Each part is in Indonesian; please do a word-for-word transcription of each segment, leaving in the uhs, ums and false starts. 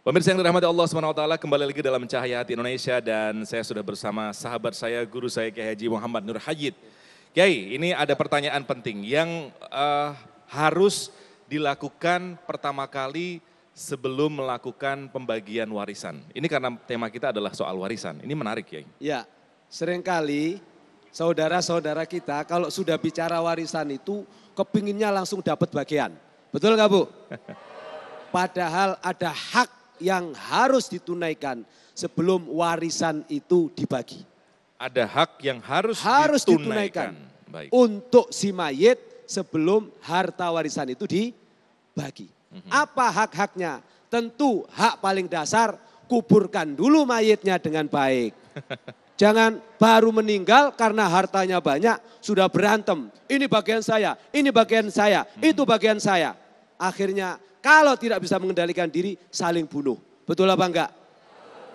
Pemirsa yang dirahmati Allah subhanahu wa taala, kembali lagi dalam Cahaya Hati Indonesia dan saya sudah bersama sahabat saya, guru saya Kyai Haji Muhammad Nur Hayid. Kyai, ini ada pertanyaan penting yang uh, harus dilakukan pertama kali sebelum melakukan pembagian warisan. Ini karena tema kita adalah soal warisan, ini menarik Kyai. Ya, seringkali saudara-saudara kita kalau sudah bicara warisan itu kepinginnya langsung dapat bagian. Betul nggak Bu? Padahal ada hak yang harus ditunaikan sebelum warisan itu dibagi. Ada hak yang harus, harus ditunaikan, ditunaikan. Baik. Untuk si mayit sebelum harta warisan itu dibagi. Mm-hmm. Apa hak-haknya? Tentu hak paling dasar, kuburkan dulu mayitnya dengan baik. Jangan baru meninggal karena hartanya banyak sudah berantem. Ini bagian saya, ini bagian saya, mm-hmm. itu bagian saya. Akhirnya kalau tidak bisa mengendalikan diri, saling bunuh. Betul apa enggak?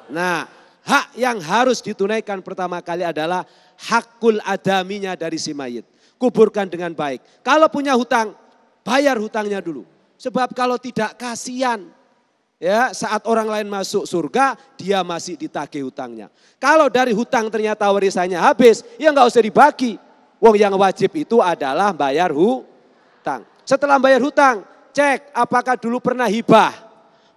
Nah, hak yang harus ditunaikan pertama kali adalah hakul adaminya dari si mayit. Kuburkan dengan baik. Kalau punya hutang, bayar hutangnya dulu. Sebab kalau tidak, kasihan. Ya, saat orang lain masuk surga, dia masih ditagih hutangnya. Kalau dari hutang ternyata warisannya habis, ya enggak usah dibagi. Wong yang wajib itu adalah bayar hutang. Setelah bayar hutang, cek apakah dulu pernah hibah,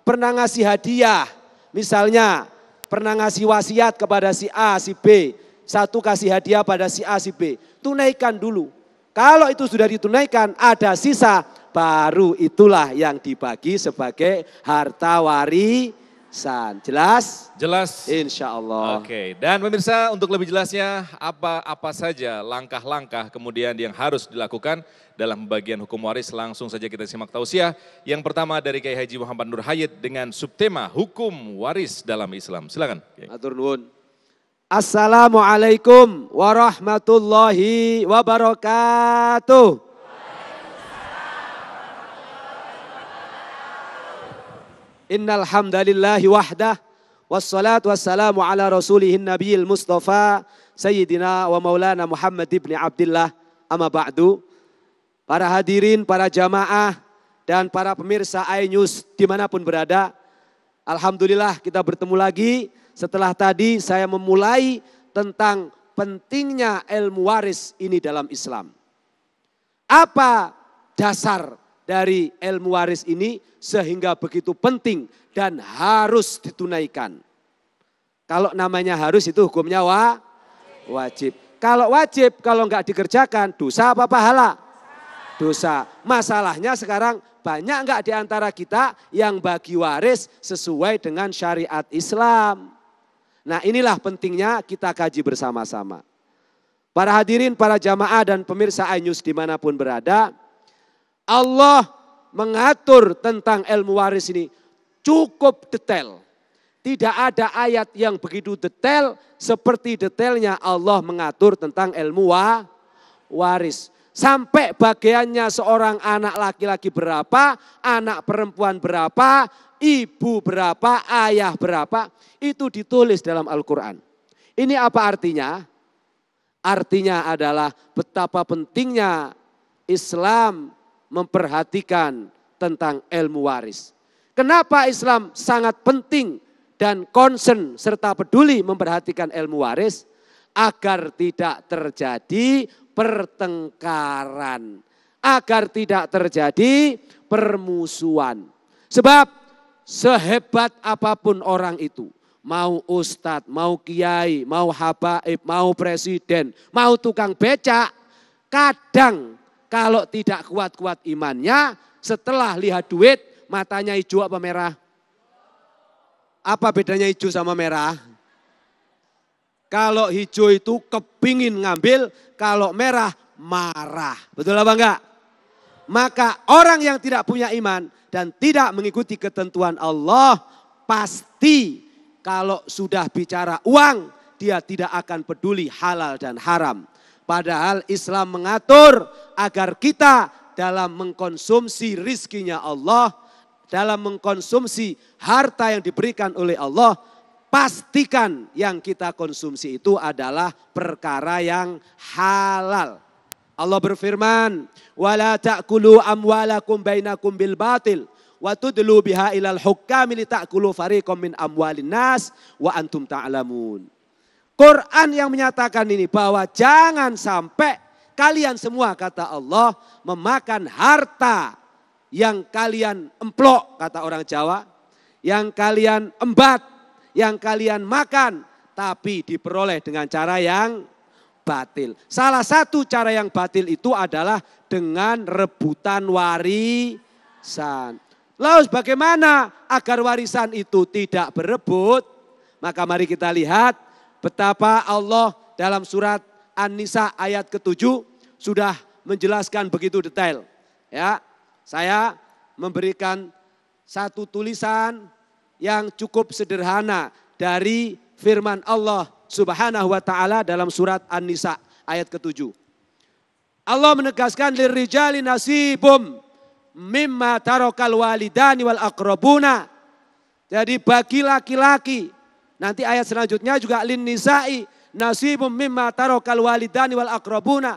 pernah ngasih hadiah, misalnya pernah ngasih wasiat kepada si A, si B, satu kasih hadiah pada si A, si B, tunaikan dulu. Kalau itu sudah ditunaikan, ada sisa, baru itulah yang dibagi sebagai harta warisan. Jelas? Jelas. Insya Allah. Oke, dan pemirsa untuk lebih jelasnya apa-apa saja langkah-langkah kemudian yang harus dilakukan dalam pembagian hukum waris, langsung saja kita simak tausiah. Yang pertama dari Kyai Haji Muhammad Nur Hayid dengan subtema hukum waris dalam Islam. Silakan. Atur nuwun. Assalamualaikum warahmatullahi wabarakatuh. Innal hamdalillahi wahdah wassalatu wassalamu ala rasulihin nabiyil mustafa sayyidina wa maulana Muhammad ibn Abdillah. Amma ba'du. Para hadirin, para jamaah, dan para pemirsa iNews dimanapun berada. Alhamdulillah kita bertemu lagi setelah tadi saya memulai tentang pentingnya ilmu waris ini dalam Islam. Apa dasar dari ilmu waris ini sehingga begitu penting dan harus ditunaikan? Kalau namanya harus itu hukumnya wa, wajib. Kalau wajib, kalau nggak dikerjakan dosa apa pahala? Dosa. Masalahnya sekarang banyak enggak di antara kita yang bagi waris sesuai dengan syariat Islam. Nah, inilah pentingnya kita kaji bersama-sama. Para hadirin, para jamaah dan pemirsa iNews dimanapun berada, Allah mengatur tentang ilmu waris ini cukup detail. Tidak ada ayat yang begitu detail seperti detailnya Allah mengatur tentang ilmu wa, waris. Sampai bagiannya seorang anak laki-laki berapa, anak perempuan berapa, ibu berapa, ayah berapa. Itu ditulis dalam Al-Quran. Ini apa artinya? Artinya adalah betapa pentingnya Islam memperhatikan tentang ilmu waris. Kenapa Islam sangat penting dan concern serta peduli memperhatikan ilmu waris? Agar tidak terjadi pertengkaran, agar tidak terjadi permusuhan. Sebab sehebat apapun orang itu, mau ustadz, mau kiai, mau habaib, mau presiden, mau tukang becak, kadang kalau tidak kuat-kuat imannya, setelah lihat duit, matanya hijau apa merah? Apa bedanya hijau sama merah? Kalau hijau itu kepingin ngambil, kalau merah marah. Betul apa enggak? Maka orang yang tidak punya iman dan tidak mengikuti ketentuan Allah, pasti kalau sudah bicara uang, dia tidak akan peduli halal dan haram. Padahal Islam mengatur agar kita dalam mengkonsumsi rizkinya Allah, dalam mengkonsumsi harta yang diberikan oleh Allah, pastikan yang kita konsumsi itu adalah perkara yang halal. Allah berfirman, "Wala ta'kulu amwalakum bainakum bil batil wa tudlu biha ilal hukami litakulu fariqam min amwalin nas wa antum ta'lamun. Quran yang menyatakan ini bahwa jangan sampai kalian semua, kata Allah, memakan harta yang kalian emplok, kata orang Jawa, yang kalian embat, yang kalian makan, tapi diperoleh dengan cara yang batil. Salah satu cara yang batil itu adalah dengan rebutan warisan. Lalu bagaimana agar warisan itu tidak berebut? Maka mari kita lihat betapa Allah dalam surat An-Nisa ayat ketujuh sudah menjelaskan begitu detail. Ya, saya memberikan satu tulisan yang cukup sederhana dari firman Allah Subhanahu wa ta'ala dalam surat An-Nisa ayat ketujuh. Allah menegaskan lirijali nasibum mimma tarokal walidani wal akrobuna. Jadi bagi laki-laki, nanti ayat selanjutnya juga lin nisa'i nasibum mimma tarokal walidani wal akrobuna.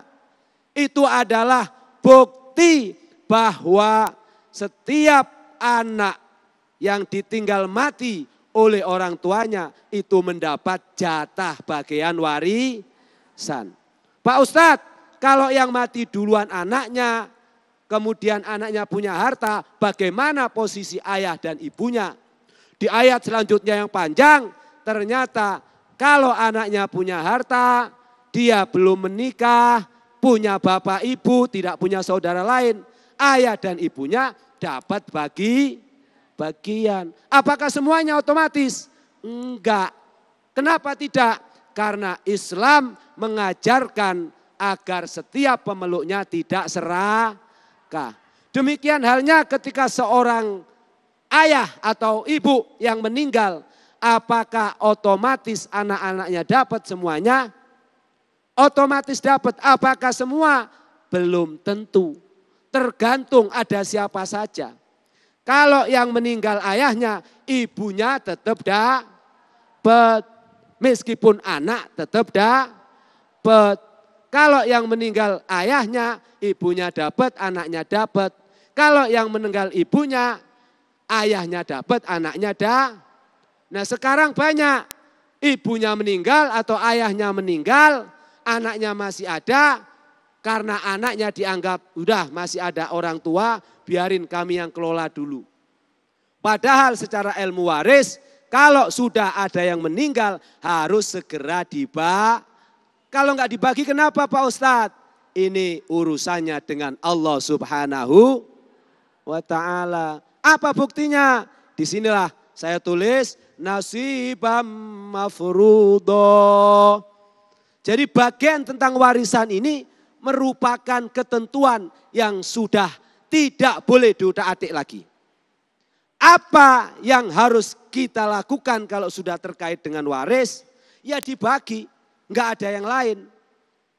Itu adalah bukti bahwa setiap anak yang ditinggal mati oleh orang tuanya itu mendapat jatah bagian warisan. Pak Ustadz, kalau yang mati duluan anaknya, kemudian anaknya punya harta, bagaimana posisi ayah dan ibunya? Di ayat selanjutnya yang panjang, ternyata kalau anaknya punya harta, dia belum menikah, punya bapak ibu, tidak punya saudara lain, ayah dan ibunya dapat bagi bagian. Apakah semuanya otomatis? Enggak. Kenapa tidak? Karena Islam mengajarkan agar setiap pemeluknya tidak serakah. Demikian halnya ketika seorang ayah atau ibu yang meninggal, apakah otomatis anak-anaknya dapat semuanya? Otomatis dapat. Apakah semua? Belum tentu. Tergantung ada siapa saja. Kalau yang meninggal ayahnya, ibunya tetap dapat. Meskipun anak tetap dapat. Kalau yang meninggal ayahnya, ibunya dapat, anaknya dapat. Kalau yang meninggal ibunya, ayahnya dapat, anaknya dapat. Nah sekarang banyak, ibunya meninggal atau ayahnya meninggal, anaknya masih ada. Karena anaknya dianggap, udah masih ada orang tua, biarin kami yang kelola dulu. Padahal secara ilmu waris, kalau sudah ada yang meninggal, harus segera dibagi. Kalau nggak dibagi kenapa Pak Ustadz? Ini urusannya dengan Allah Subhanahu wa ta'ala. Apa buktinya? Disinilah saya tulis, nasibam mafrudo. Jadi bagian tentang warisan ini merupakan ketentuan yang sudah tidak boleh diutak-atik lagi. Apa yang harus kita lakukan kalau sudah terkait dengan waris? Ya dibagi, nggak ada yang lain.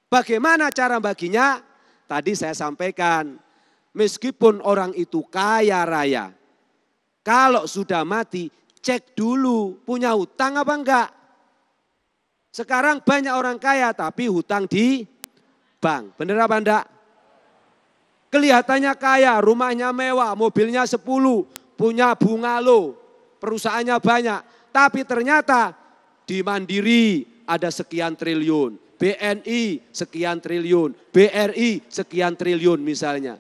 Bagaimana cara baginya? Tadi saya sampaikan, meskipun orang itu kaya raya, kalau sudah mati cek dulu punya hutang apa enggak. Sekarang banyak orang kaya tapi hutang di bang, bener apa enggak? Kelihatannya kaya, rumahnya mewah, mobilnya sepuluh, punya bungalow, perusahaannya banyak. Tapi ternyata di Mandiri ada sekian triliun, B N I sekian triliun, B R I sekian triliun misalnya.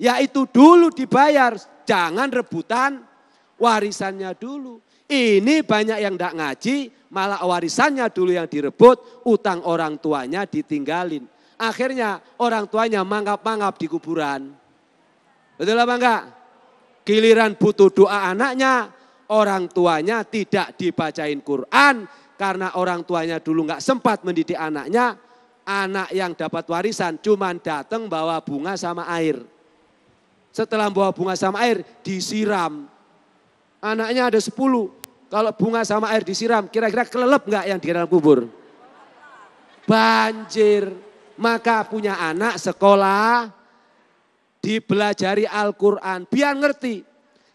Ya itu dulu dibayar, jangan rebutan warisannya dulu. Ini banyak yang enggak ngaji, malah warisannya dulu yang direbut, utang orang tuanya ditinggalin. Akhirnya orang tuanya mangap-mangap di kuburan. Betul apa enggak? Giliran butuh doa anaknya, orang tuanya tidak dibacain Quran. Karena orang tuanya dulu enggak sempat mendidik anaknya, anak yang dapat warisan cuman datang bawa bunga sama air. Setelah bawa bunga sama air, disiram. Anaknya ada sepuluh, kalau bunga sama air disiram, kira-kira kelelep enggak yang di dalam kubur? Banjir. Maka punya anak sekolah, dipelajari Al-Quran, biar ngerti.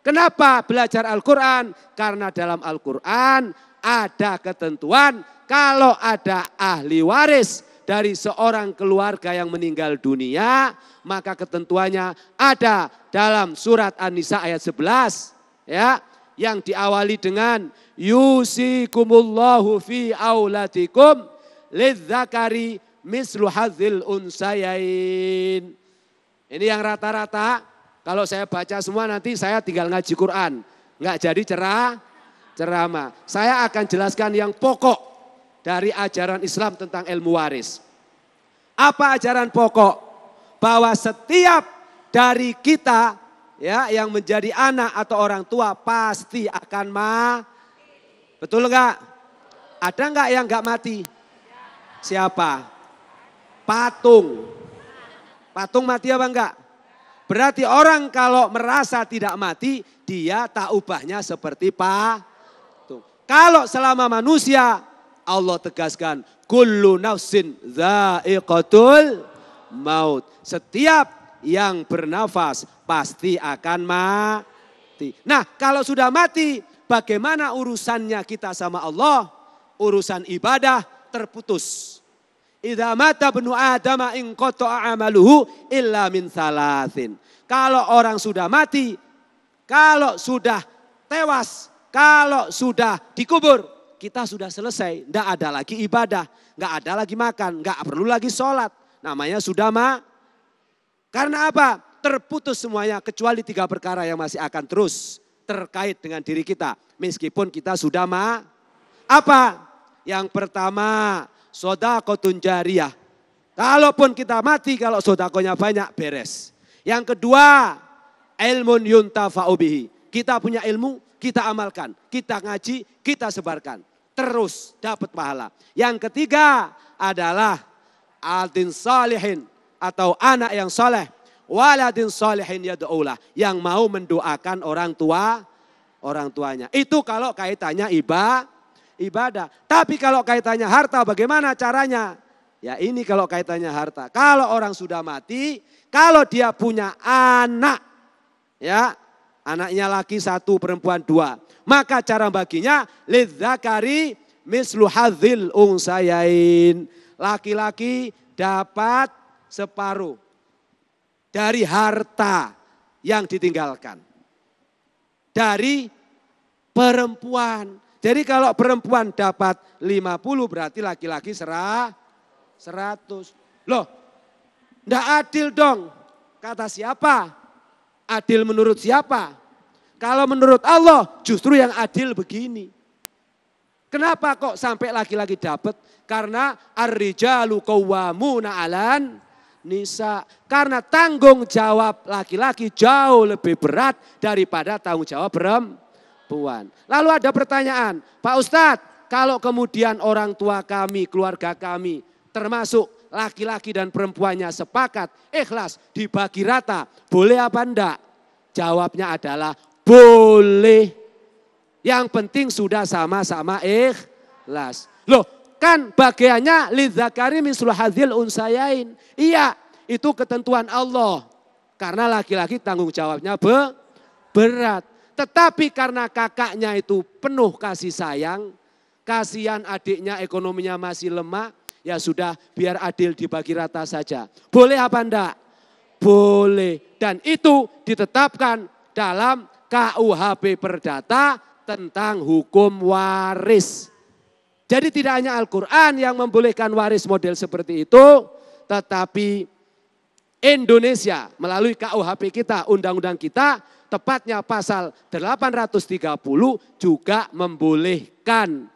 Kenapa belajar Al-Quran? Karena dalam Al-Quran ada ketentuan kalau ada ahli waris dari seorang keluarga yang meninggal dunia, maka ketentuannya ada dalam surat An-Nisa ayat sebelas ya, yang diawali dengan yusikumullahu fi auladikum lizzakari mislu hadzil unsayain. Ini yang rata-rata kalau saya baca semua nanti saya tinggal ngaji Quran, nggak jadi cerah ceramah. Saya akan jelaskan yang pokok dari ajaran Islam tentang ilmu waris. Apa ajaran pokok? Bahwa setiap dari kita ya yang menjadi anak atau orang tua pasti akan mati. Betul enggak? Ada enggak yang enggak mati? Siapa? Patung. Patung mati apa enggak? Berarti orang kalau merasa tidak mati, dia tak ubahnya seperti patung. Kalau selama manusia, Allah tegaskan, kullu nafsin dha'iqatul maut. Setiap yang bernafas pasti akan mati. Nah, kalau sudah mati, bagaimana urusannya kita sama Allah? Urusan ibadah terputus. Idza mata ibnu Adam in qata'a 'amaluhu illa min thalathin. Kalau orang sudah mati, kalau sudah tewas, kalau sudah dikubur, kita sudah selesai, enggak ada lagi ibadah, enggak ada lagi makan, enggak perlu lagi sholat. Namanya sudah ma. Karena apa? Terputus semuanya kecuali tiga perkara yang masih akan terus terkait dengan diri kita. Meskipun kita sudah ma. Apa? Yang pertama, sodaqotun jariyah. Kalaupun kita mati, kalau sodakonya banyak, beres. Yang kedua, ilmun yuntafa'u bihi. Kita punya ilmu, kita amalkan, kita ngaji, kita sebarkan. Terus dapat pahala. Yang ketiga adalah adin salihin atau anak yang soleh. Waladin salihin yad'ulah, yang mau mendoakan orang tua, orang tuanya. Itu kalau kaitannya iba, ibadah. Tapi kalau kaitannya harta, bagaimana caranya? Ya ini kalau kaitannya harta. Kalau orang sudah mati, kalau dia punya anak, ya, anaknya laki satu, perempuan dua. Maka cara baginya, lidzakari mislu hadzil unsayain. Laki-laki dapat separuh dari harta yang ditinggalkan. Dari perempuan. Jadi kalau perempuan dapat lima puluh berarti laki-laki serah seratus. Loh, enggak adil dong. Kata siapa? Adil menurut siapa? Kalau menurut Allah justru yang adil begini. Kenapa kok sampai laki-laki dapat? Karena ar-rijalu qawwamuna 'alan nisa. Karena tanggung jawab laki-laki jauh lebih berat daripada tanggung jawab perempuan. Lalu ada pertanyaan, Pak Ustadz, kalau kemudian orang tua kami, keluarga kami, termasuk laki-laki dan perempuannya sepakat, ikhlas, dibagi rata, boleh apa enggak? Jawabnya adalah boleh. Yang penting sudah sama-sama ikhlas. Loh, kan bagiannya lidzakari mislu hadzil unsayain. Iya, itu ketentuan Allah. Karena laki-laki tanggung jawabnya be, berat. Tetapi karena kakaknya itu penuh kasih sayang, kasihan adiknya ekonominya masih lemah, ya sudah, biar adil dibagi rata saja. Boleh apa enggak? Boleh. Dan itu ditetapkan dalam K U H P Perdata tentang hukum waris. Jadi tidak hanya Al-Quran yang membolehkan waris model seperti itu, tetapi Indonesia melalui K U H P kita, undang-undang kita, tepatnya pasal delapan ratus tiga puluh juga membolehkan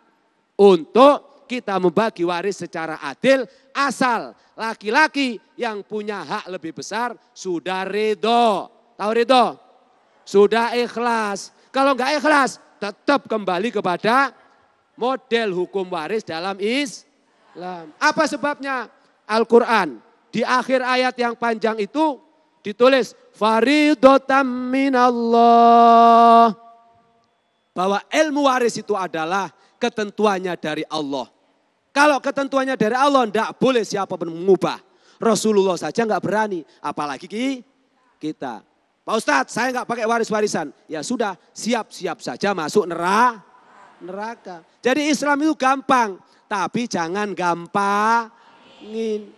untuk kita membagi waris secara adil asal laki-laki yang punya hak lebih besar sudah ridho. Tahu ridho? Sudah ikhlas. Kalau enggak ikhlas tetap kembali kepada model hukum waris dalam Islam. Apa sebabnya? Al-Quran di akhir ayat yang panjang itu ditulis faridotam minallah. Bahwa ilmu waris itu adalah ketentuannya dari Allah. Kalau ketentuannya dari Allah, enggak boleh siapa pun mengubah. Rasulullah saja enggak berani, apalagi kita. Pak Ustadz, saya enggak pakai waris-warisan. Ya sudah, siap-siap saja masuk neraka. Neraka. Jadi Islam itu gampang, tapi jangan gampang. ingin.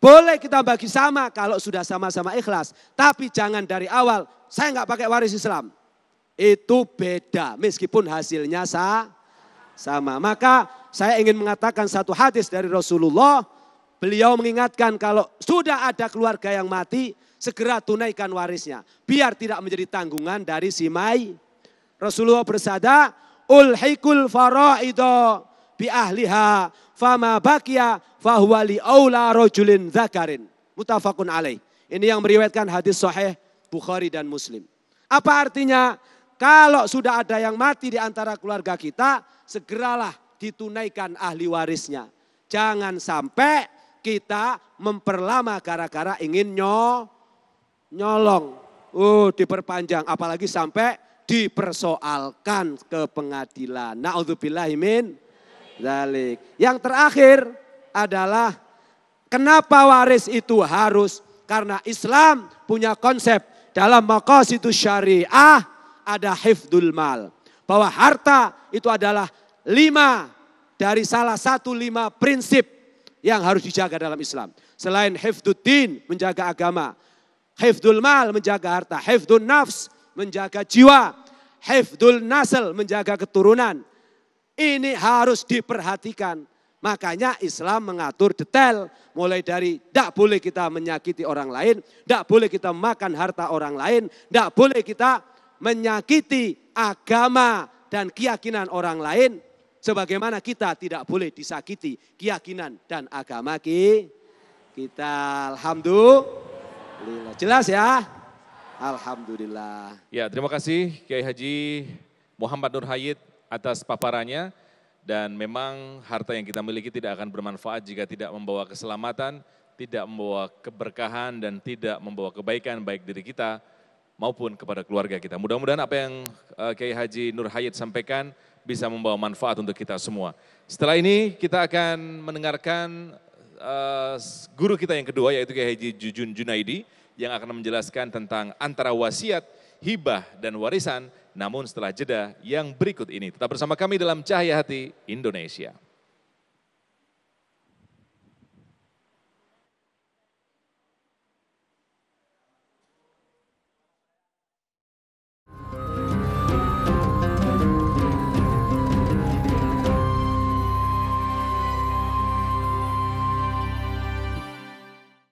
Boleh kita bagi sama kalau sudah sama-sama ikhlas. Tapi jangan dari awal, saya nggak pakai waris Islam. Itu beda, meskipun hasilnya sa, sama. Maka saya ingin mengatakan satu hadis dari Rasulullah. Beliau mengingatkan kalau sudah ada keluarga yang mati, segera tunaikan warisnya. Biar tidak menjadi tanggungan dari si mai. Rasulullah bersabda, ulhikul faraido bi ahliha fama bakia fahuwali aula rojulin zakarin. Mutafakun alaih. Ini yang meriwayatkan hadis sahih Bukhari dan Muslim. Apa artinya? Kalau sudah ada yang mati di antara keluarga kita, segeralah ditunaikan ahli warisnya. Jangan sampai kita memperlama gara-gara ingin nyo, nyolong. Uh, diperpanjang, apalagi sampai dipersoalkan ke pengadilan. Na'udzubillahi min dzalik. Yang terakhir adalah kenapa waris itu harus? Karena Islam punya konsep dalam maqasidus syariah ada hifdzul mal. Bahwa harta itu adalah lima dari salah satu lima prinsip yang harus dijaga dalam Islam. Selain hifdzuddin, menjaga agama. Hifdzul mal, menjaga harta. Hifdzun nafs, menjaga jiwa. Hifdzul nasl, menjaga keturunan. Ini harus diperhatikan. Makanya Islam mengatur detail. Mulai dari tidak boleh kita menyakiti orang lain. Tidak boleh kita makan harta orang lain. Tidak boleh kita menyakiti agama dan keyakinan orang lain. Sebagaimana kita tidak boleh disakiti keyakinan dan agama kita. Alhamdulillah. Jelas ya? Alhamdulillah. Ya, terima kasih Kyai Haji Muhammad Nur Hayid atas paparannya. Dan memang harta yang kita miliki tidak akan bermanfaat jika tidak membawa keselamatan, tidak membawa keberkahan, dan tidak membawa kebaikan baik diri kita maupun kepada keluarga kita. Mudah-mudahan apa yang Kyai Haji Nur Hayid sampaikan bisa membawa manfaat untuk kita semua. Setelah ini kita akan mendengarkan uh, guru kita yang kedua, yaitu Kyai Haji Jujun Junaidi, yang akan menjelaskan tentang antara wasiat, hibah, dan warisan. Namun setelah jeda yang berikut ini, tetap bersama kami dalam Cahaya Hati Indonesia.